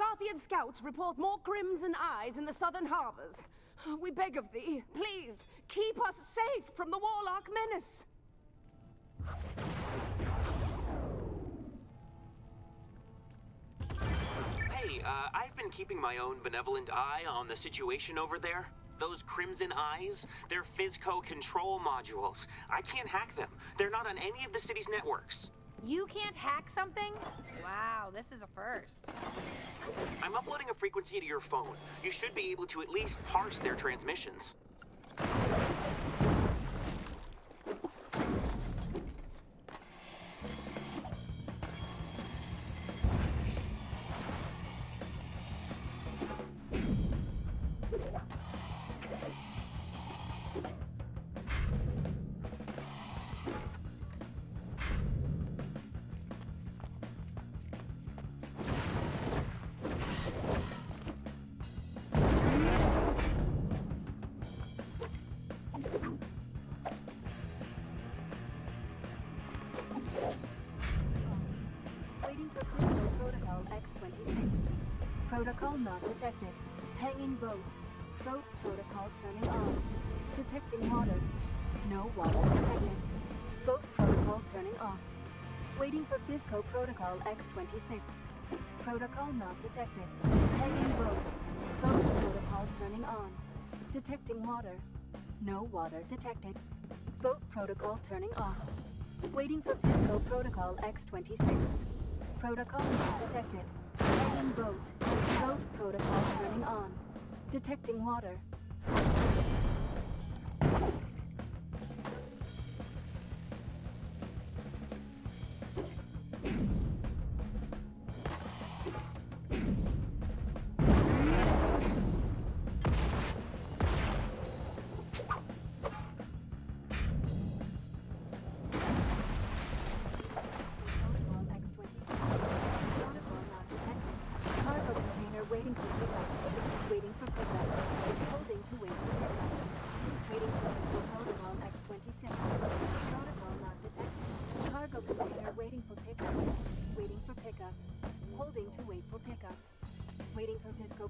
Argathian scouts report more crimson eyes in the southern harbors. We beg of thee, please, keep us safe from the warlock menace. Hey, I've been keeping my own benevolent eye on the situation over there. Those crimson eyes, they're Fizzco control modules. I can't hack them. They're not on any of the city's networks. You can't hack something? Wow, this is a first. I'm uploading a frequency to your phone. You should be able to at least parse their transmissions. Protocol not detected. Hanging boat. Boat protocol turning on. Detecting water. No water detected. Boat protocol turning off. Waiting for Fizzco protocol X-26. Protocol not detected. Hanging boat. Boat protocol turning on. Detecting water. No water detected. Boat protocol turning off. Waiting for Fizzco protocol X-26. Protocol not detected. Hanging boat. Boat protocol turning on. Detecting water.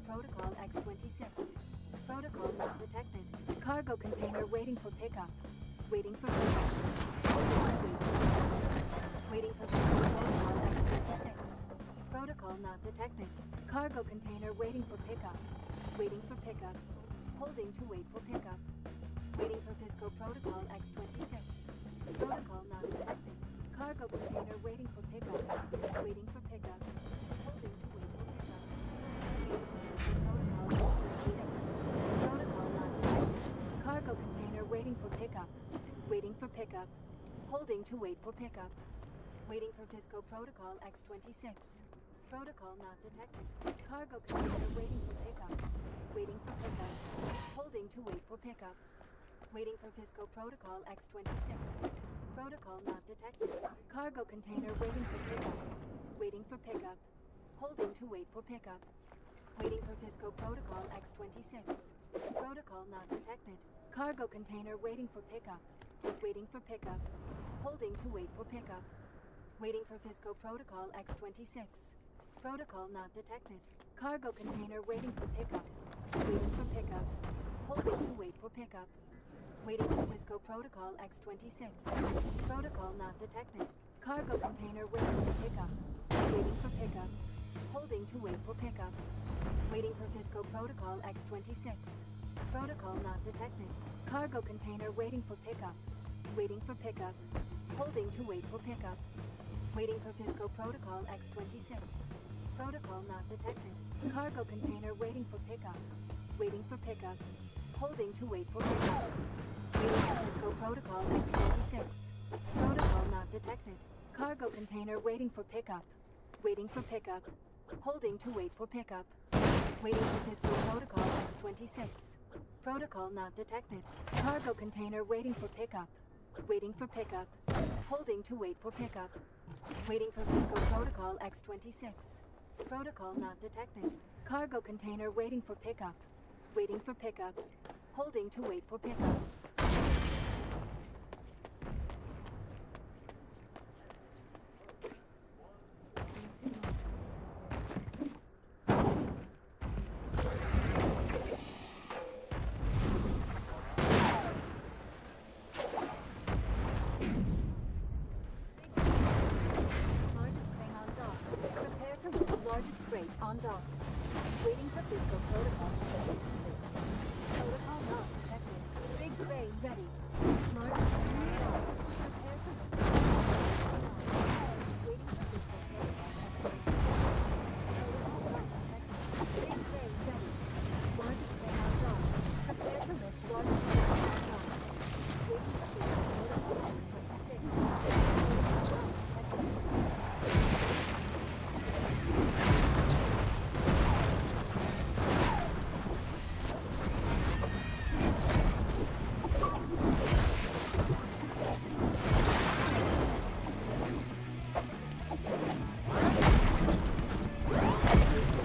Protocol X-26. Protocol not detected. Cargo container waiting for pickup. Waiting for pickup. Waiting for pickup. Protocol X-26. Protocol not detected. Cargo container waiting for pickup. Waiting for pickup. Holding to wait for pickup. Waiting for Fizzco protocol X-26. Protocol not detected. Cargo container waiting for pickup. Waiting for pickup. Holding to wait for pickup. Protocol X-26. Protocol not detected. Cargo container waiting for pickup. Waiting for pickup. Holding to wait for pickup. Waiting for Fizzco protocol X-26. Protocol not detected. Cargo container waiting for pickup. Waiting for pickup. Holding to wait for pickup. Waiting for Fizzco protocol X-26. Protocol not detected. Cargo container waiting for pickup. Waiting for pickup. Holding to wait for pickup. Waiting for Fizzco protocol X-26. Protocol not detected. Cargo container waiting for pickup. Waiting for pickup. Holding to wait for pickup. Waiting for Fizzco protocol X-26. Protocol not detected. Cargo container waiting for pickup. Waiting for pickup. Holding to wait for pickup. Waiting for Fizzco protocol X-26. Protocol not detected. Cargo container waiting for pickup. Waiting for pickup. Holding to wait for pickup. Waiting for Fizzco protocol X-26. Protocol not detected. Cargo container waiting for pickup. Waiting for pickup. Holding to wait for pickup. Waiting for Fizzco protocol X-26. Protocol not detected. Cargo container waiting for pickup. Waiting for pickup. Holding to wait for pickup. Waiting for Fizzco protocol X-26. Protocol not detected. Cargo container waiting for pickup. Waiting for pickup. Holding to wait for pickup. Waiting for Fizzco protocol X-26. Protocol not detected. Cargo container waiting for pickup. Waiting for pickup. Holding to wait for pickup. Waiting for Fizzco protocol X-26. Protocol not detected. Cargo container waiting for pickup. Waiting for pickup. Holding to wait for pickup. On dock. Waiting for Fizzco protocol. Protocol not detected. Big Gray ready. Large prepare to waiting for Fizzco protocol. Not detected.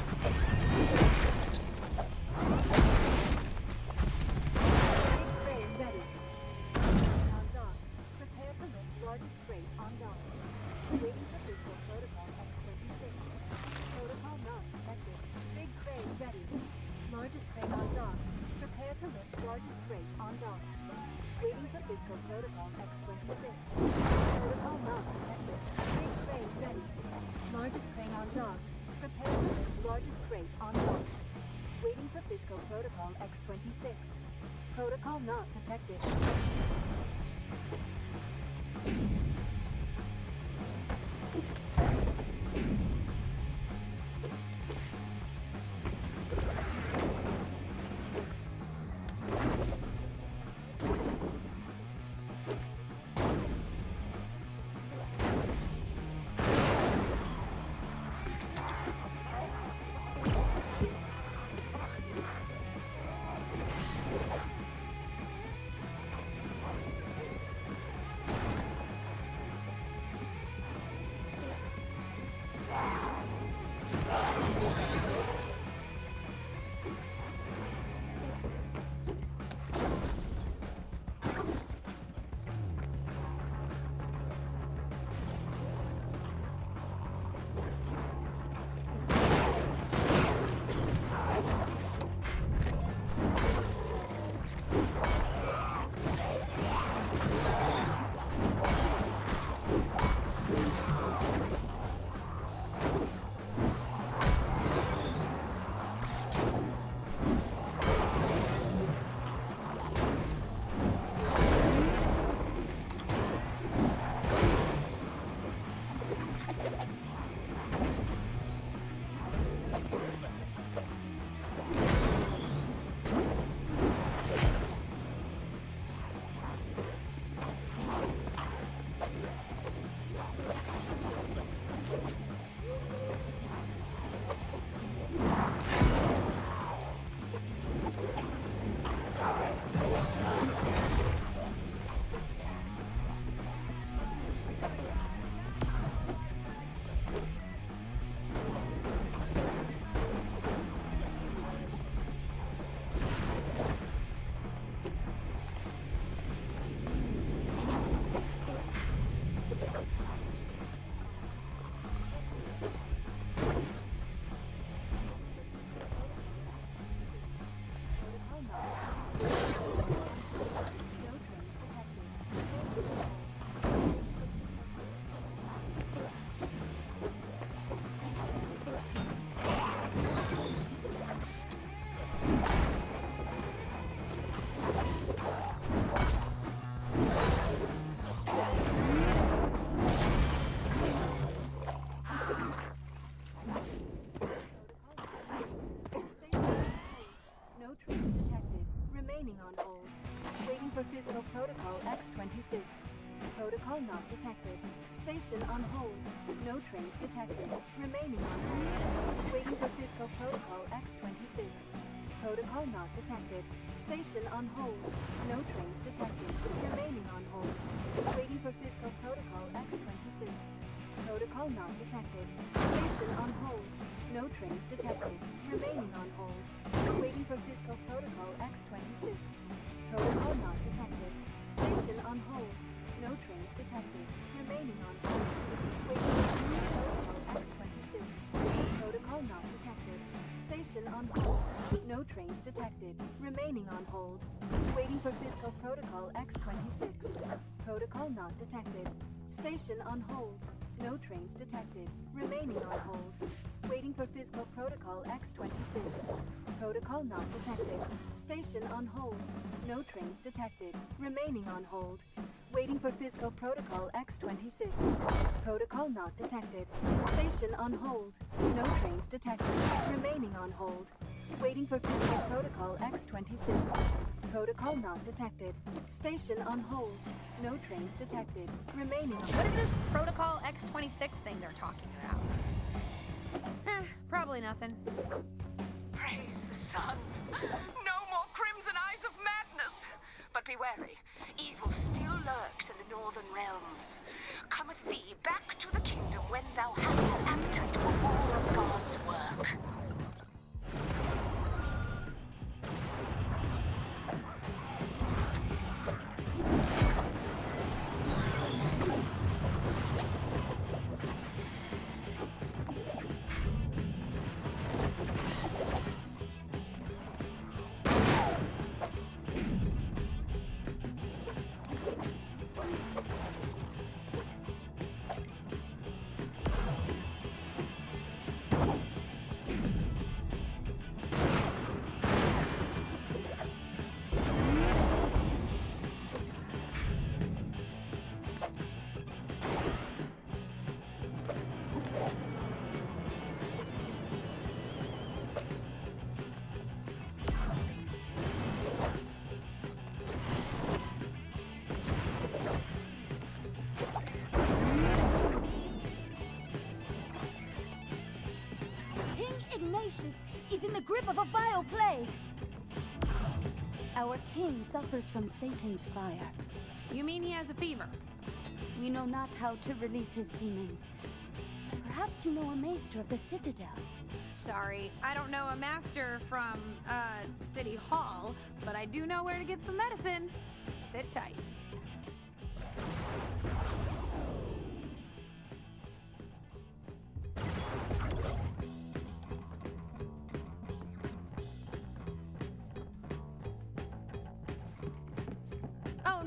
Big Gray ready. Large spray on dock. Prepare to lift large spray on dock. Waiting for Fizzco protocol. Protocol not detected. Fizzco Protocol X-26. Protocol not detected. Station on hold. No trains detected. Remaining on hold. Waiting for Fizzco Protocol X-26. Protocol not detected. Station on hold. No trains detected. Remaining on hold. Waiting for Fizzco Protocol X-26. Protocol not detected. Station on hold. No trains detected. Remaining on hold. Waiting for Fizzco Protocol X-26. Protocol not detected. Station on hold. No trains detected. Remaining on hold. Waiting for new protocol X-26. Protocol not detected. Station on hold. No trains detected. Remaining on hold. Waiting for Fizzco Protocol X-26. Protocol not detected. Station on hold. No trains detected. Remaining on hold. Waiting for Fizzco Protocol X-26. Protocol not detected. Station on hold. No trains detected. Remaining on hold. Waiting for Fizzco Protocol X-26. Protocol not detected. Station on hold. No trains detected. Remaining on hold. Waiting for Fizzco Protocol X-26. Protocol not detected. Station on hold. No trains detected. Remaining on hold. What is this Protocol X-26 thing they're talking about? Probably nothing. Praise the sun. No more crimson eyes of madness. But be wary. Evil still lurks in the northern realms. Cometh thee back to the kingdom when thou hast an appetite for more of God's work. Ignatius is in the grip of a vile plague. Our king suffers from Satan's fire. You mean he has a fever? We know not how to release his demons. Perhaps you know a maester of the citadel. Sorry, I don't know a master from, City Hall, but I do know where to get some medicine. Sit tight.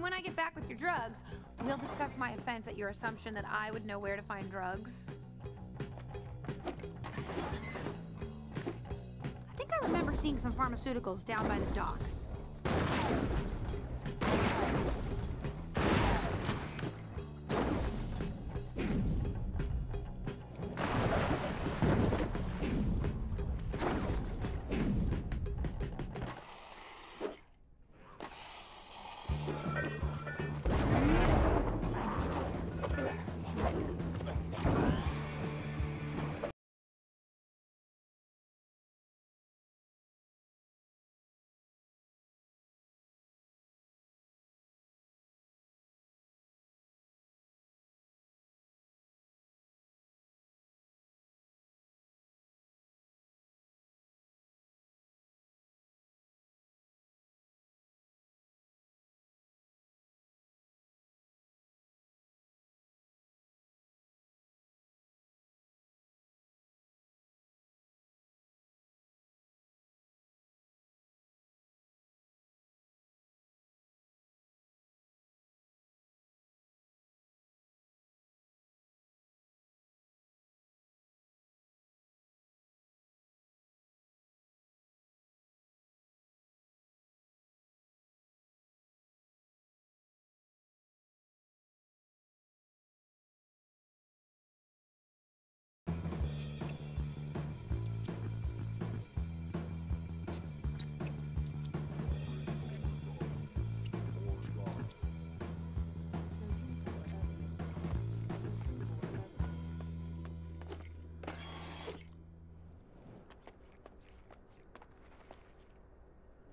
When I get back with your drugs, we'll discuss my offense at your assumption that I would know where to find drugs. I think I remember seeing some pharmaceuticals down by the docks.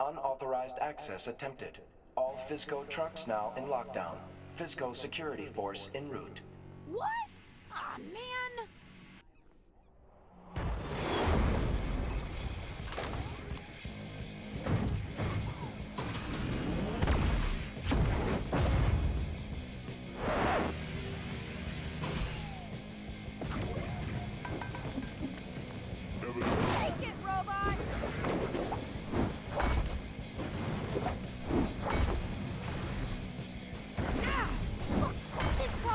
Unauthorized access attempted. All Fizzco trucks now in lockdown. Fizzco security force en route. What? Aw, man! Let's go!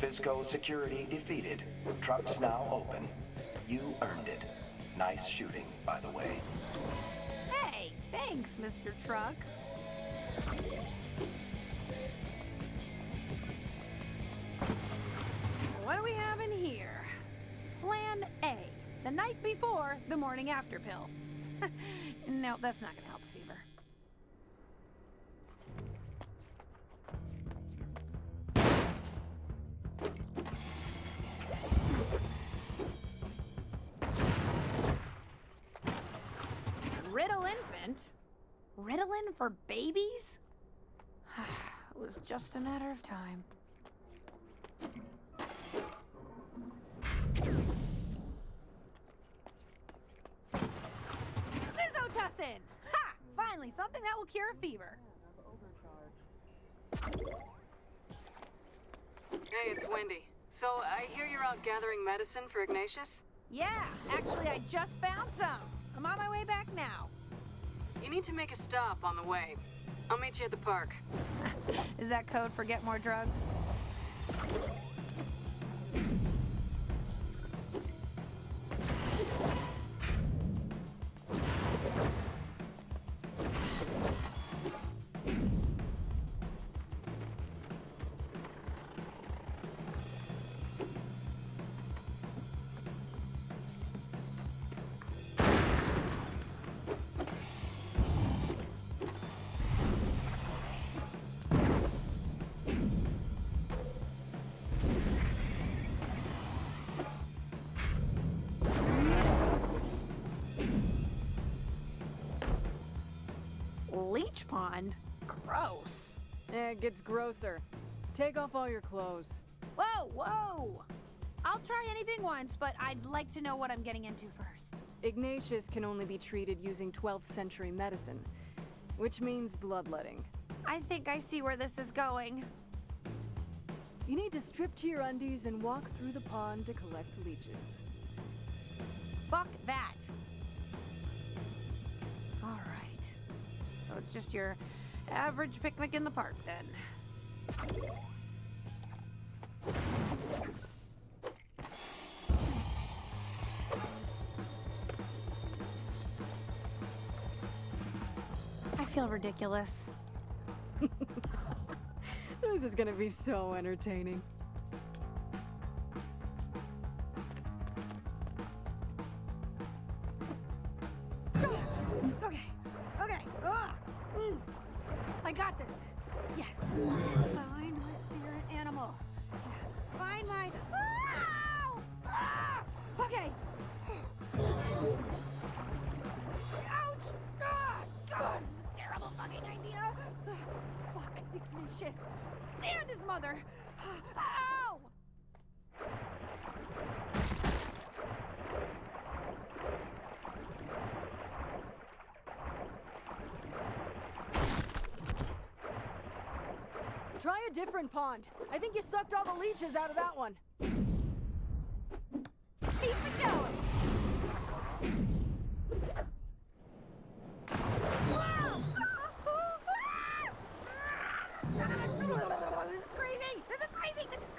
Fizzco security defeated. Trucks now open. You earned it. Nice shooting, by the way. Hey, thanks, Mr. Truck. What do we have in here? Plan A. The night before, the morning after pill. No, that's not gonna help a fever. Ritalin for babies? It was just a matter of time. Zizotussin! Ha! Finally, something that will cure a fever. Hey, it's Wendy. So, I hear you're out gathering medicine for Ignatius? Yeah, actually I just found some. I'm on my way back now. You need to make a stop on the way. I'll meet you at the park. Is that code for get more drugs? Leech pond? Gross. Eh, it gets grosser. Take off all your clothes. Whoa, whoa! I'll try anything once, but I'd like to know what I'm getting into first. Ignatius can only be treated using 12th century medicine, which means bloodletting. I think I see where this is going. You need to strip to your undies and walk through the pond to collect leeches. Fuck that. All right. So it's just your average picnic in the park, then. I feel ridiculous. This is gonna be so entertaining. I got this. Yes. Find my spirit animal. Yeah. Find my... Oh! Ah! Okay. Ouch! Ah! God, this is a terrible fucking idea. Fuck, Ignatius. And his mother. Ow! Try a different pond. I think you sucked all the leeches out of that one. Keep it going! This is crazy! This is crazy! This is crazy!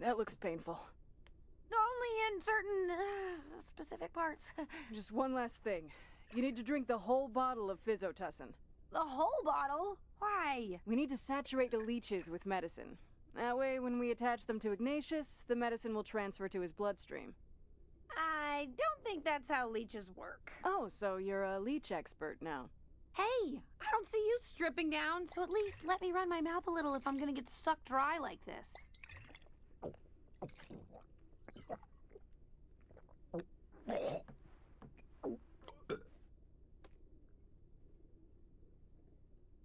That looks painful. Only in certain specific parts. Just one last thing. You need to drink the whole bottle of Zizotussin. The whole bottle? Why? We need to saturate the leeches with medicine. That way, when we attach them to Ignatius, the medicine will transfer to his bloodstream. I don't think that's how leeches work. Oh, so you're a leech expert now. Hey, I don't see you stripping down, so at least let me run my mouth a little if I'm gonna get sucked dry like this.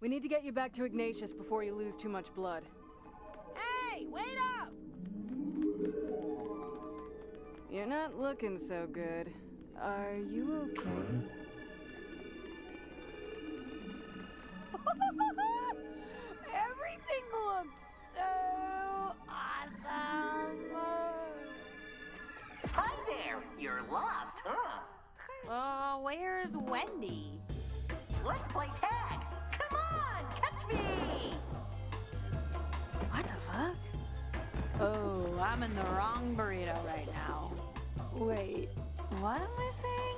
We need to get you back to Ignatius before you lose too much blood. Hey, wait up! You're not looking so good. Are you okay? Everything looks so awesome. Hi there! You're lost, huh? Oh, where's Wendy? Let's play tag! Come on, catch me! What the fuck? Oh, I'm in the wrong burrito right now. Wait, what am I saying?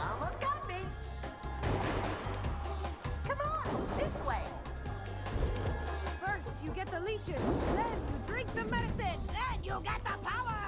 Almost got me. Come on, this way. First you get the leeches, then you drink the medicine, then you get the power.